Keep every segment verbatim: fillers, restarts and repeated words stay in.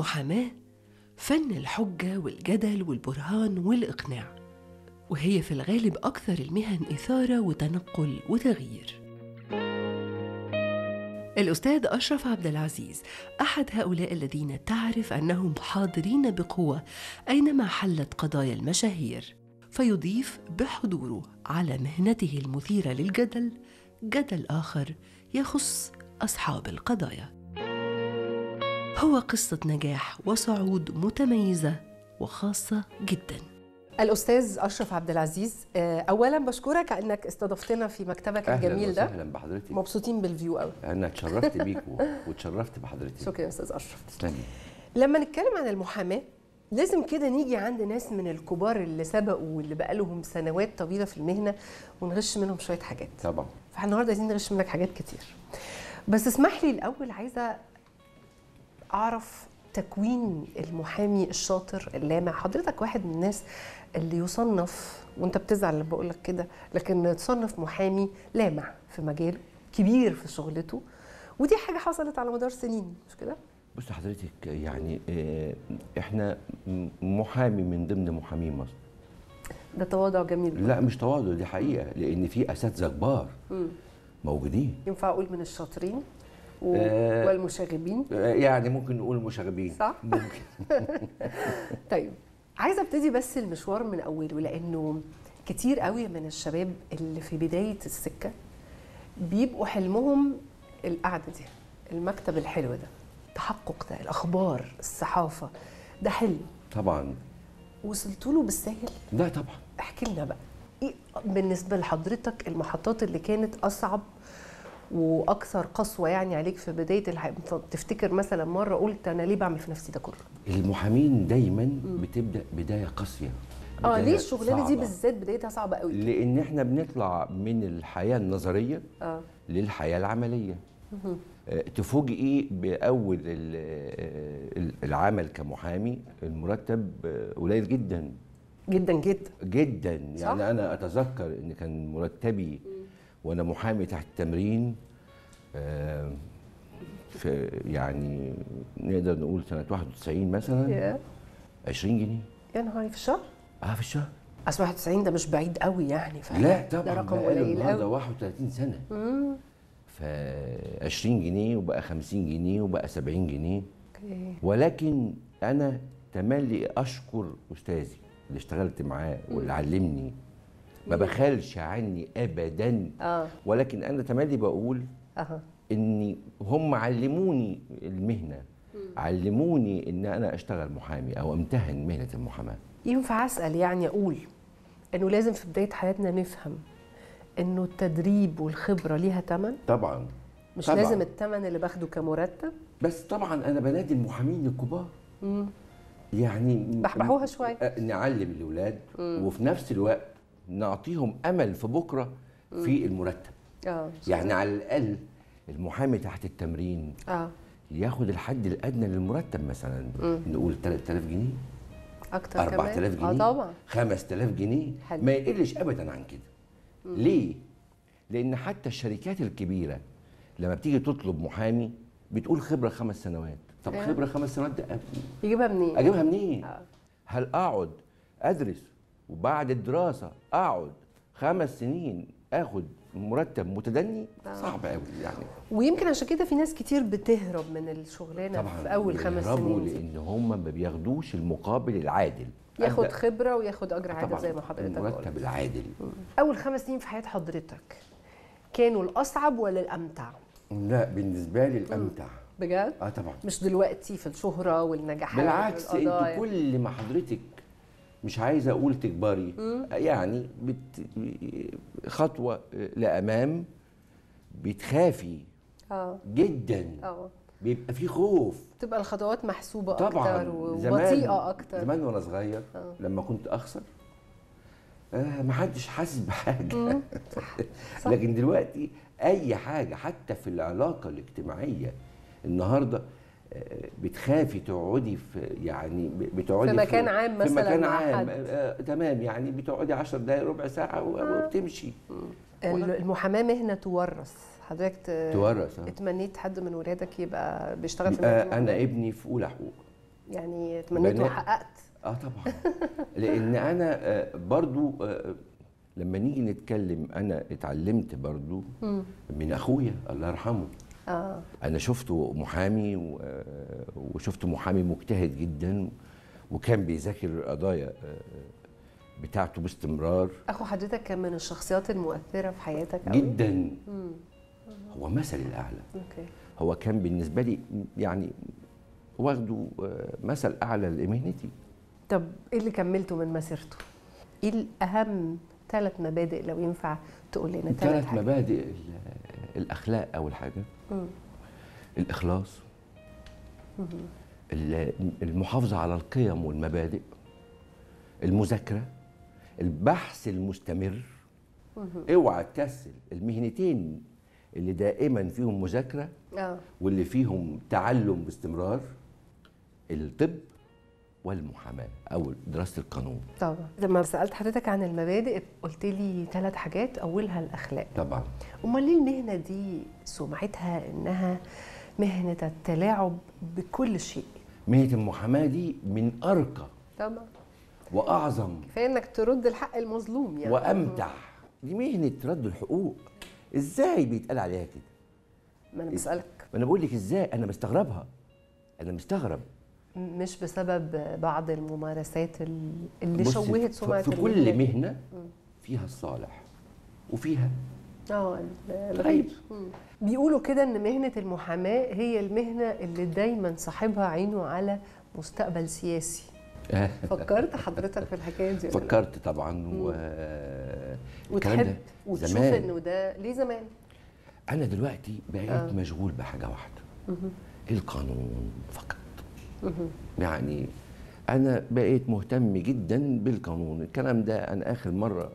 المحاماة فن الحجة والجدل والبرهان والإقناع، وهي في الغالب أكثر المهن إثارة وتنقل وتغيير. الأستاذ أشرف عبد العزيز أحد هؤلاء الذين تعرف أنهم حاضرين بقوة أينما حلت قضايا المشاهير، فيضيف بحضوره على مهنته المثيرة للجدل جدل آخر يخص أصحاب القضايا. هو قصة نجاح وصعود متميزة وخاصة جداً. الأستاذ أشرف عبد العزيز، أولاً بشكرك أنك استضفتنا في مكتبك الجميل ده. أهلاً بحضرتك. مبسوطين بالفيو قوي. أنا اتشرفت بيك واتشرفت بحضرتك. شكراً يا أستاذ أشرف. تسلمي. لما نتكلم عن المحاماة لازم كده نيجي عند ناس من الكبار اللي سبقوا واللي بقى لهم سنوات طويلة في المهنة ونغش منهم شوية حاجات. طبعاً. فاحنا النهارده عايزين نغش منك حاجات كتير. بس اسمح لي الأول عايزة أعرف تكوين المحامي الشاطر اللامع. حضرتك واحد من الناس اللي يصنف، وانت بتزعل لما بقول لك كده، لكن يتصنف محامي لامع في مجاله، كبير في شغلته، ودي حاجه حصلت على مدار سنين، مش كده؟ بص حضرتك، يعني احنا محامي من ضمن محامي مصر. ده تواضع جميل. لا مش تواضع، دي حقيقه، لان في اساتذه كبار موجودين. ينفع اقول من الشاطرين و... آه والمشاغبين، يعني ممكن نقول مشاغبين، صح؟ ممكن. طيب عايزه ابتدي بس المشوار من اوله، لانه كتير قوي من الشباب اللي في بدايه السكه بيبقوا حلمهم القعده دي، المكتب الحلو ده، التحقق ده، الاخبار، الصحافه، ده حلم. طبعا. وصلتوا له بالسهل؟ لا طبعا. احكي لنا بقى ايه بالنسبه لحضرتك المحطات اللي كانت اصعب واكثر قسوه يعني عليك في بدايه الحياه؟ تفتكر مثلا مره قلت انا ليه بعمل في نفسي ده كله؟ المحامين دايما م. بتبدا بدايه قاسيه. اه ليه الشغلانه دي بالذات بدايتها صعبه قوي؟ لان احنا بنطلع من الحياه النظريه آه. للحياه العمليه. م -م. تفوجئي باول العمل كمحامي، المرتب قليل جدا جدا جدا جدا، يعني صح؟ انا اتذكر ان كان مرتبي وانا محامي تحت التمرين آه في، يعني نقدر نقول سنه واحد وتسعين مثلا، عشرين جنيه. يا نهاري، في الشهر؟ اه في الشهر. اصل واحد وتسعين ده مش بعيد قوي يعني، فعلا لا طبعا، ده رقم قليل قوي. ده واحد وتلاتين سنه. امم ف عشرين جنيه وبقى خمسين جنيه وبقى سبعين جنيه. اوكي. ولكن انا تملي اشكر استاذي اللي اشتغلت معاه واللي علمني، ما بخلش عني ابدا. آه. ولكن انا تملي بقول آه. ان هم علموني المهنه، م. علموني ان انا اشتغل محامي او امتهن مهنه المحاماه. ينفع اسال يعني اقول انه لازم في بدايه حياتنا نفهم انه التدريب والخبره ليها ثمن؟ طبعا. مش طبعًا. لازم الثمن اللي باخده كمرتب بس. طبعا انا بنادي المحامين الكبار م. يعني بحبحوها شويه، نعلم الاولاد وفي نفس الوقت نعطيهم امل في بكره في المرتب. اه يعني على الاقل المحامي تحت التمرين اه ياخد الحد الادنى للمرتب، مثلا مم. نقول تلات آلاف جنيه، اكتر أربعة آلاف جنيه، اه طبعا خمس آلاف جنيه، حلو. ما يقلش ابدا عن كده. مم. ليه؟ لان حتى الشركات الكبيره لما بتيجي تطلب محامي بتقول خبره خمس سنوات. طب آه. خبره خمس سنوات ده يجيبها منين؟ اجيبها منين؟ آه. هل اقعد ادرس وبعد الدراسة أقعد خمس سنين أخد مرتب متدني؟ صعب قوي يعني. ويمكن عشان كده في ناس كتير بتهرب من الشغلانة في أول خمس سنين. طبعا، لأن هم ما بياخدوش المقابل العادل، ياخد خبرة وياخد أجر عادل زي ما حضرتك قلت، المرتب العادل. أول خمس سنين في حياة حضرتك كانوا الأصعب ولا الأمتع؟ لا بالنسبة لي الأمتع. بجد؟ أه طبعا. مش دلوقتي في الشهرة والنجاحات بالعكس، أنت كل ما حضرتك مش عايزه اقول تكبري، مم. يعني بت... خطوه لامام بتخافي اه جدا. اه بيبقى في خوف، تبقى الخطوات محسوبه طبعا اكتر وبطيئه اكتر. زمان وانا صغير أوه. لما كنت اخسر آه ما حدش حاسس بحاجه. لكن دلوقتي اي حاجه حتى في العلاقه الاجتماعيه النهارده بتخافي تقعدي في، يعني بتقعدي في مكان في عام مثلا، في مكان عام آه تمام، يعني بتقعدي عشر دقائق ربع ساعه وبتمشي. المحاماه مهنه تورث حضرتك، تورث. اتمنيت حد من ولادك يبقى بيشتغل في المهنه؟ انا ابني في اولى حقوق. يعني تمنيت وحققت. اه طبعا لان انا برضو لما نيجي نتكلم انا اتعلمت برضو من اخويا الله يرحمه. اه انا شفته محامي وشفته محامي مجتهد جدا وكان بيذاكر القضايا بتاعته باستمرار. اخو حضرتك كان من الشخصيات المؤثره في حياتك قوي جدا. مم. هو مثلي الاعلى. اوكي. هو كان بالنسبه لي يعني واخده مثل اعلى لمهنتي. طب ايه اللي كملته من مسيرته؟ ايه الاهم ثلاث مبادئ لو ينفع تقول لنا؟ ثلاث مبادئ. الاخلاق اول حاجه. مم. الاخلاص. مم. المحافظه على القيم والمبادئ، المذاكره، البحث المستمر. مم. اوعى تكسل. المهنتين اللي دائما فيهم مذاكره أوه. واللي فيهم تعلم باستمرار الطب والمحاماه او دراسه القانون. طبعا لما سالت حضرتك عن المبادئ قلت لي ثلاث حاجات اولها الاخلاق. طبعا. امال ليه المهنه دي سمعتها انها مهنه التلاعب بكل شيء؟ مهنه المحاماه دي من ارقى طبعا واعظم. كفايه انك ترد الحق المظلوم يعني. وامتع. دي مهنه رد الحقوق. ازاي بيتقال عليها كده؟ ما انا بسالك. ما انا بقول لك ازاي. انا مستغربها. انا مستغرب. مش بسبب بعض الممارسات اللي شوهت سمعه. في كل مهنه فيها الصالح وفيها اه الغيب. بيقولوا كده ان مهنه المحاماه هي المهنه اللي دايما صاحبها عينه على مستقبل سياسي. فكرت حضرتك في الحكايه دي؟ فكرت طبعا. و وتحب وتشوف انه ده ليه زمان. انا دلوقتي بقيت آه. مشغول بحاجه واحده. مه. القانون فقط. مه. يعني انا بقيت مهتم جدا بالقانون. الكلام ده انا اخر مره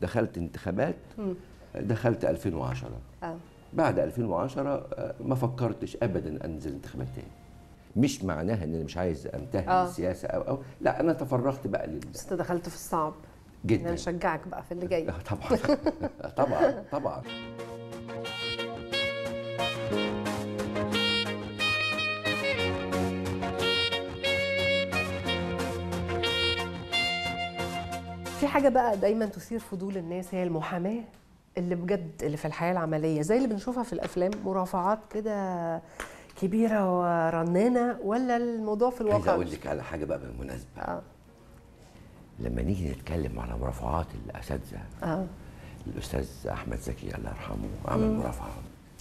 دخلت انتخابات مه. دخلت ألفين وعشرة. آه. بعد ألفين وعشرة ما فكرتش ابدا انزل انتخابات تاني. مش معناها ان انا مش عايز امتهن آه. السياسه او او لا. انا تفرغت بقى لل بس انت دخلت في الصعب جدا. انا هشجعك بقى في اللي جاي. طبعا طبعا طبعا. في حاجه بقى دايما تثير فضول الناس هي المحاماه اللي بجد اللي في الحياه العمليه زي اللي بنشوفها في الافلام مرافعات كده كبيره ورنانه ولا الموضوع في الواقع؟ عايز اقول لك على حاجه بقى بالمناسبه. اه لما نيجي نتكلم على مرافعات الاساتذه. اه الاستاذ احمد زكي الله يرحمه عمل مرافعه.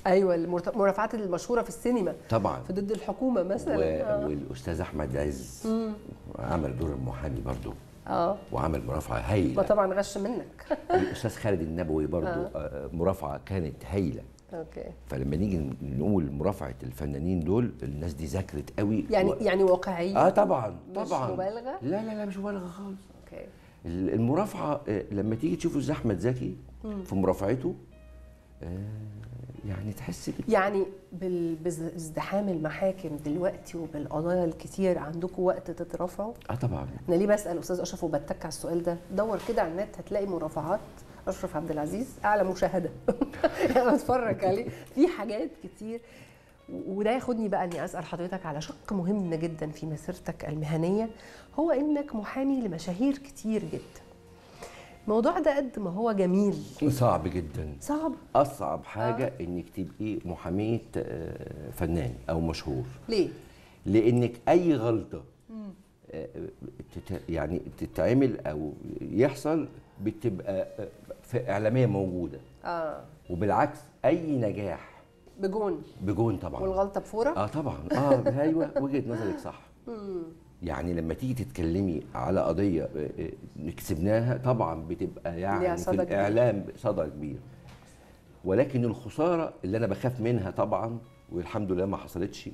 ايوه المرافعات المشهوره في السينما طبعا في ضد الحكومه مثلا. و... آه. والاستاذ احمد عز مم. عمل دور المحامي برضه. اه وعمل مرافعه هايله. وطبعا غش منك. الاستاذ خالد النبوي برضه آه. مرافعه كانت هايله. اوكي. فلما نيجي نقول مرافعه الفنانين دول الناس دي ذاكرت قوي يعني و... يعني واقعيه. اه طبعا طبعا. مش مبالغه؟ لا لا لا مش مبالغه خالص. اوكي. المرافعه لما تيجي تشوفوا زي احمد زكي في مرافعته يعني تحس يعني بازدحام المحاكم دلوقتي وبالقضايا الكتير عندكم وقت تترافعوا؟ اه طبعا. انا ليه بسال استاذ اشرف وبتك على السؤال ده؟ دور كده على النت هتلاقي مرافعات أشرف عبد العزيز أعلى مشاهدة. أنا بتفرج عليه في حاجات كتير. وده ياخدني بقى إني أسأل حضرتك على شق مهم جدا في مسيرتك المهنية هو إنك محامي لمشاهير كتير جدا. الموضوع ده قد ما هو جميل صعب جدا. صعب. أصعب حاجة آه. إنك تبقي محامية فنان أو مشهور. ليه؟ لإنك أي غلطة مم. يعني تتعمل أو يحصل بتبقى في إعلامية موجودة. اه وبالعكس أي نجاح بجون. بجون طبعا. والغلطة بفورة؟ اه طبعا. اه ايوه وجهة نظرك صح. امم يعني لما تيجي تتكلمي على قضية كسبناها طبعا بتبقى يعني في الإعلام صدى كبير. ولكن الخسارة اللي أنا بخاف منها طبعا والحمد لله ما حصلتش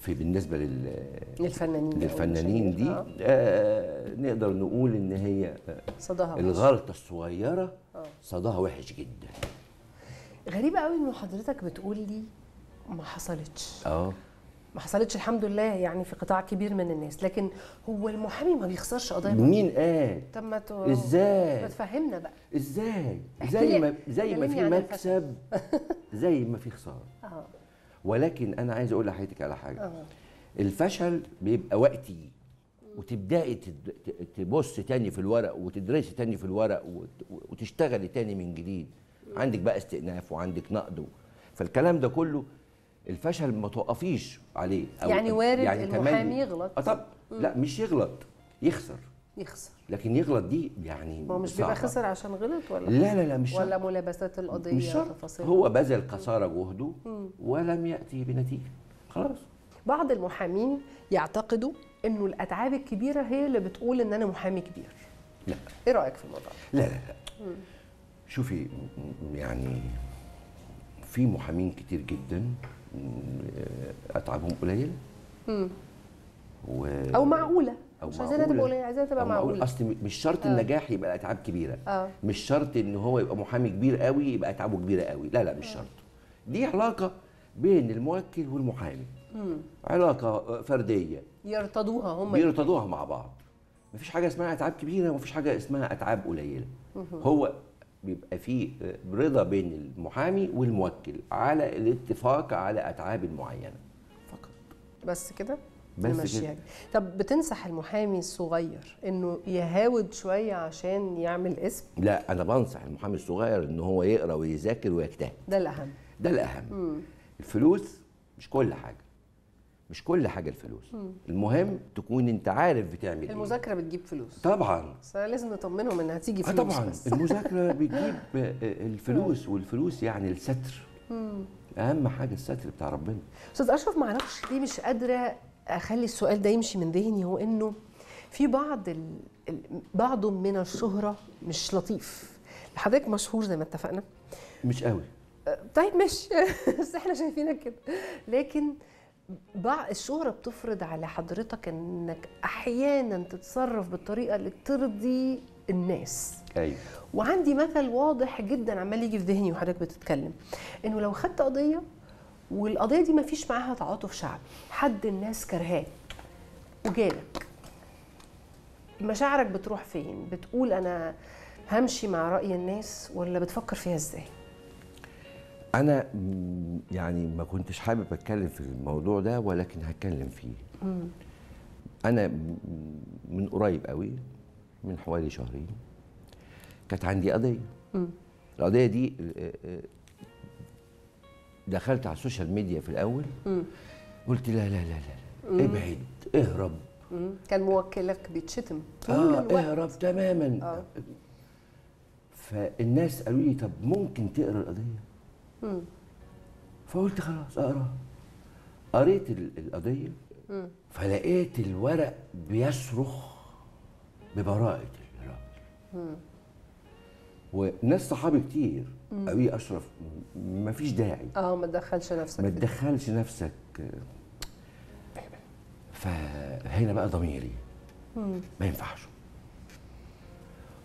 في بالنسبة لل للفنانين للفنانين دي آه. آه نقدر نقول ان هي صداها الغلطة الصغيرة آه. صداها وحش جدا. غريبة قوي ان حضرتك بتقول لي ما حصلتش. اه ما حصلتش الحمد لله يعني في قطاع كبير من الناس. لكن هو المحامي ما بيخسرش قضايا. مين قال؟ طب ما تو... ازاي؟ ما تفهمنا بقى ازاي؟ زي ما زي ما في مكسب زي ما في خسارة. اه ولكن انا عايز اقول لحضرتك على حاجه. أوه. الفشل بيبقى وقتي، وتبداي تبص تاني في الورق وتدرسي تاني في الورق وتشتغلي تاني من جديد، عندك بقى استئناف وعندك نقد، فالكلام ده كله الفشل ما توقفيش عليه. أو يعني وارد يعني المحامي يغلط. اه طب لا مش يغلط، يخسر. يخسر لكن يغلط دي يعني ما هو مش بيبقى خسر عشان غلط ولا لا لا لا مش ولا شرط. ملابسات القضيه مش شرط، هو بذل قصارى جهده ولم ياتي بنتيجه خلاص. بعض المحامين يعتقدوا انه الاتعاب الكبيره هي اللي بتقول ان انا محامي كبير. لا، ايه رايك في الموضوع؟ لا لا لا مم. شوفي يعني في محامين كتير جدا اتعابهم قليله و... او معقوله، أو مش عايزينها تبقى قليله، عايزينها تبقى معقوله. اصل مش شرط آه. النجاح يبقى اتعاب كبيره، آه. مش شرط ان هو يبقى محامي كبير قوي يبقى اتعابه كبيره قوي، لا لا مش آه. شرط. دي علاقه بين الموكل والمحامي، مم. علاقه فرديه يرتضوها هم يرتضوها مع بعض. مفيش حاجه اسمها اتعاب كبيره ومفيش حاجه اسمها اتعاب قليله، مم. هو بيبقى فيه رضا بين المحامي والموكل على الاتفاق على اتعاب معينه فقط. بس كده بس كده. طب بتنصح المحامي الصغير انه يهاود شويه عشان يعمل اسم؟ لا، انا بنصح المحامي الصغير ان هو يقرا ويذاكر ويجتهد، ده الاهم ده الاهم. مم. الفلوس مش كل حاجه، مش كل حاجه الفلوس، مم. المهم تكون انت عارف بتعمل ايه. المذاكره بتجيب فلوس طبعا، بس لازم نطمنهم انها هتيجي فلوس. اه طبعا بس. المذاكره بتجيب الفلوس، مم. والفلوس يعني الستر، مم. اهم حاجه الستر بتاع ربنا. استاذ اشرف، ما اعرفش ليه مش قادره اخلي السؤال ده يمشي من ذهني، هو انه في بعض ال... بعض من الشهره مش لطيف. حضرتك مشهور زي ما اتفقنا، مش قوي طيب مش بس احنا شايفينك كده، لكن بعض الشهرة بتفرض على حضرتك انك احيانا تتصرف بالطريقة اللي ترضي الناس. ايوه، وعندي مثل واضح جدا عمال يجي في ذهني وحضرتك بتتكلم، انه لو خدت قضية والقضية دي ما فيش معاها تعاطف شعبي، حد الناس كرهاك وجالك، مشاعرك بتروح فين؟ بتقول انا همشي مع رأي الناس ولا بتفكر فيها ازاي؟ أنا يعني ما كنتش حابب أتكلم في الموضوع ده ولكن هتكلم فيه. مم. أنا من قريب قوي، من حوالي شهرين، كانت عندي قضية. مم. القضية دي دخلت على السوشيال ميديا في الأول، مم. قلت لا لا لا لا مم. ابعد، اهرب. مم. كان موكلك بيتشتم طول آه الوقت. اهرب تماما. آه. فالناس قالوا لي طب ممكن تقرا القضية؟ مم. فقلت خلاص اقراها. قريت القضيه، مم. فلقيت الورق بيصرخ ببراءه الراجل، وناس صحابي كتير قالوا لي اشرف مفيش داعي، اه ما تدخلش نفسك، ما تدخلش نفسك. فهنا بقى ضميري، مم. ما ينفعش،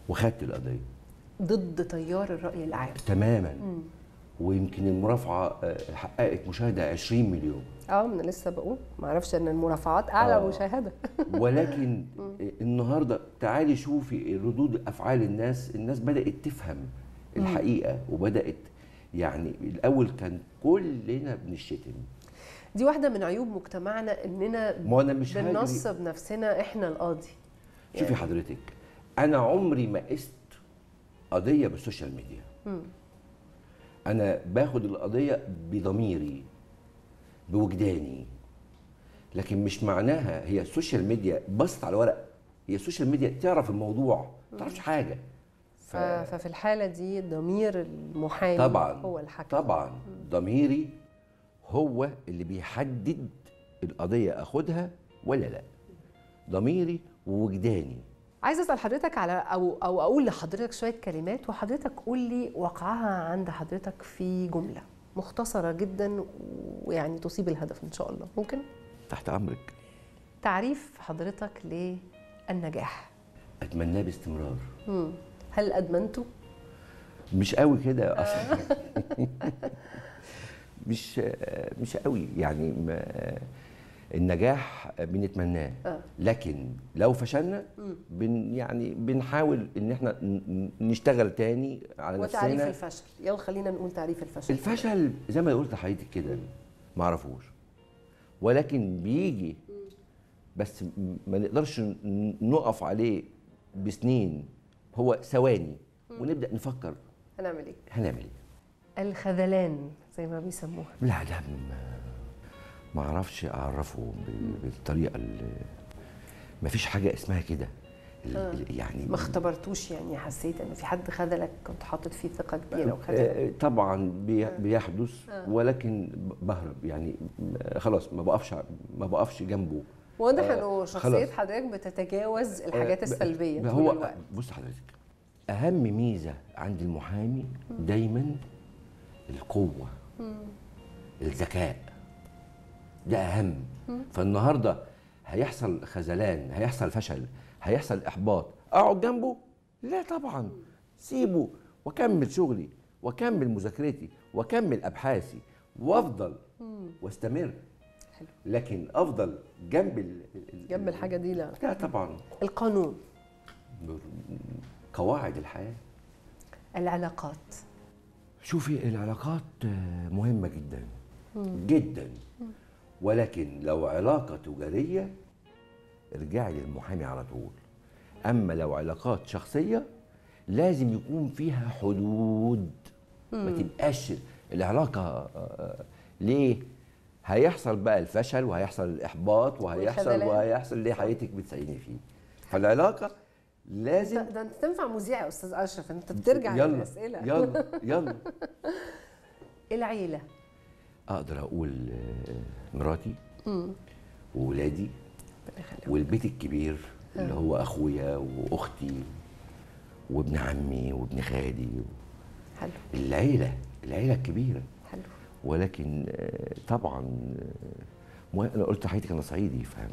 وخدت القضيه ضد تيار الراي العام تماما. مم. ويمكن المرافعه حققت مشاهده عشرين مليون. اه انا لسه بقول ما اعرفش ان المرافعات اعلى آه. مشاهده ولكن النهارده تعالي شوفي ردود افعال الناس، الناس بدات تفهم الحقيقه وبدات يعني الاول كان كلنا بنشتم. دي واحده من عيوب مجتمعنا اننا بننصب نفسنا احنا القاضي. شوفي يعني. حضرتك انا عمري ما قست قضيه بالسوشيال ميديا. مم. أنا باخد القضية بضميري بوجداني، لكن مش معناها هي السوشيال ميديا بصت على ورق، هي السوشيال ميديا تعرف الموضوع ما تعرفش حاجة. ف... ففي الحالة دي ضمير المحامي طبعا هو الحكم. طبعا ضميري هو اللي بيحدد القضية أخدها ولا لأ، ضميري ووجداني. عايزه اسال حضرتك على او او اقول لحضرتك شويه كلمات وحضرتك قول لي وقعها عند حضرتك في جمله مختصره جدا ويعني تصيب الهدف ان شاء الله. ممكن؟ تحت امرك. تعريف حضرتك للنجاح؟ اتمناه باستمرار. امم هل ادمنته؟ مش قوي كده اصلا مش مش قوي يعني، ما النجاح بنتمناه، لكن لو فشلنا بن يعني بنحاول ان احنا نشتغل تاني على نفسنا. وتعريف الفشل، يلا خلينا نقول تعريف الفشل. الفشل زي ما قلت لحضرتك كده ما اعرفوش، ولكن بيجي، بس ما نقدرش نقف عليه بسنين، هو ثواني ونبدا نفكر هنعمل ايه؟ هنعمل ايه؟ الخذلان زي ما بيسموها. لا لا، ما اعرفش اعرفه بالطريقه اللي ما فيش حاجه اسمها كده. آه. يعني ما اختبرتوش، يعني حسيت ان في حد خذلك كنت حاطط فيه ثقه كبيره وخذلك؟ طبعا بيحدث، ولكن بهرب، يعني خلاص ما بقفش ما بقفش جنبه. واضح انه شخصيه حضرتك بتتجاوز الحاجات السلبيه طول الوقت. بص حضرتك، اهم ميزه عند المحامي دايما القوه، الذكاء، ده اهم. فالنهارده هيحصل خذلان، هيحصل فشل، هيحصل احباط، اقعد جنبه؟ لا طبعا، سيبه واكمل شغلي واكمل مذاكرتي واكمل ابحاثي وافضل واستمر. حلو. لكن افضل جنب ال جنب الحاجه دي؟ لا لا طبعا. القانون، قواعد الحياه، العلاقات. شوفي، العلاقات مهمه جدا جدا، ولكن لو علاقه تجاريه ارجعي للمحامي على طول. اما لو علاقات شخصيه لازم يكون فيها حدود، ما تبقاش العلاقه ليه هيحصل بقى الفشل وهيحصل الاحباط وهيحصل وهيحصل ليه حياتك بتسعيني فيه. فالعلاقه لازم. ده انت تنفع مذيع يا استاذ اشرف، انت بترجع للاسئله. يلا يلا. العيله، اقدر اقول مراتي وولادي والبيت الكبير اللي هو اخويا واختي وابن عمي وابن خالي. حلو. العيله، العيله الكبيره. حلو. ولكن طبعا انا قلت حياتك انا صعيدي، فاهم،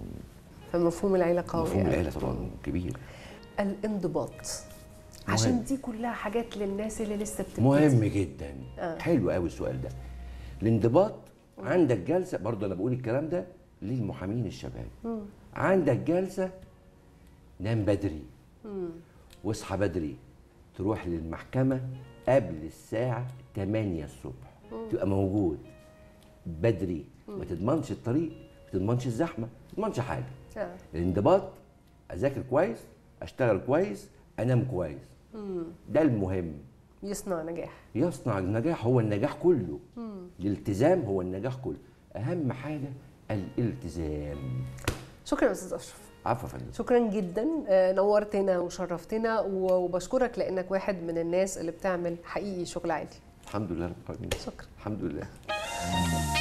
فمفهوم العيله قوي. مفهوم العيله طبعا كبير. الانضباط، عشان دي كلها حاجات للناس اللي لسه بتبتدي. مهم جدا. آه. حلو قوي السؤال ده. الانضباط، عندك جلسه، برضه انا بقول الكلام ده للمحامين الشباب. م. عندك جلسه، نام بدري واصحى بدري، تروح للمحكمه قبل الساعه تمانية الصبح، م. تبقى موجود بدري، م. ما تضمنش الطريق، ما تضمنش الزحمه، ما تضمنش حاجه. آه. الانضباط، اذاكر كويس، اشتغل كويس، انام كويس. م. ده المهم، يصنع نجاح. يصنع النجاح، هو النجاح كله. م. الالتزام هو النجاح كله، اهم حاجه الالتزام. شكرا يا استاذ اشرف. عفوا يا فندم. شكرا جدا، نورتنا وشرفتنا، وبشكرك لانك واحد من الناس اللي بتعمل حقيقي شغل عادي. الحمد لله رب العالمين. شكرا. الحمد لله.